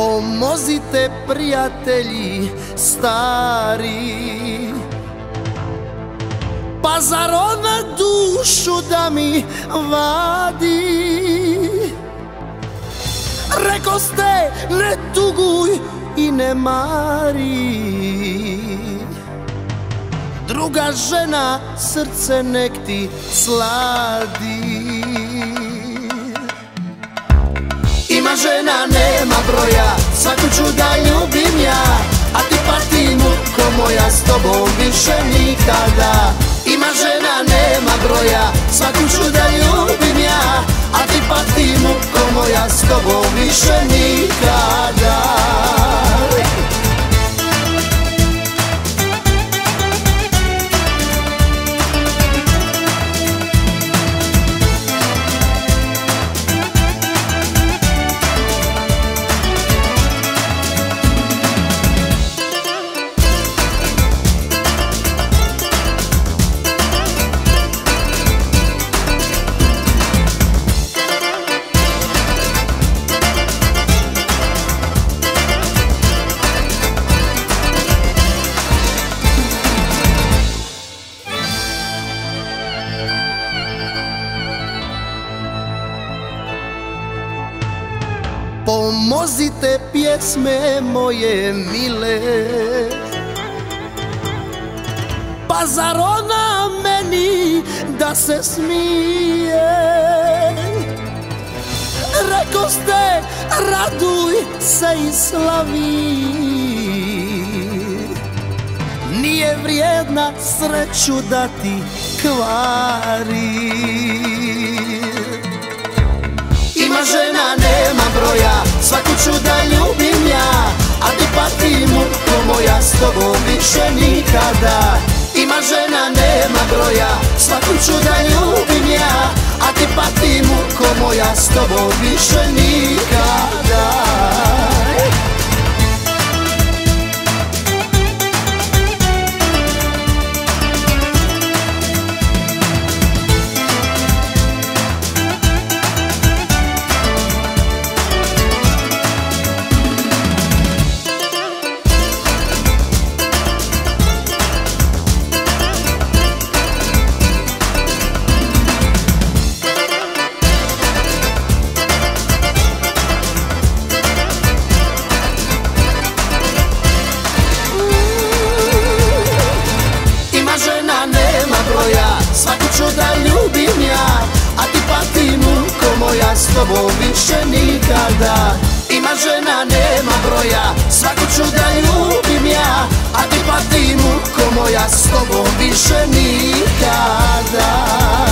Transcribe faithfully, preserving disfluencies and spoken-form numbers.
Pomozite prijatelji stari, pa zar ona dušu da mi vadi. Rekoste ne tuguj i ne mari, druga žena srce nek ti sladi. Ima žena nema broja, svaku ću da ljubim ja, a ti pati muko moja, s tobom više nikada. Ima žena nema broja, svaku ću da ljubim ja, a ti pati muko moja, s tobom više nikada. Pomozite pjesme moje mile, pa zar ona meni da se smije. Rekoste raduj se i slavi, nije vrijedna sreću da ti kvari. Ima žena nema broja, svaku ću da ljubim ja, a ti pati muko moja, s tobom više nikada. Ima žena nema broja, svaku ću da ljubim ja, a ti pati muko moja, s tobom više nikada. S tobom više nikada. Ima žena nema broja, svaku ću da ljubim ja, a ti pati muko moja, s tobom više nikada.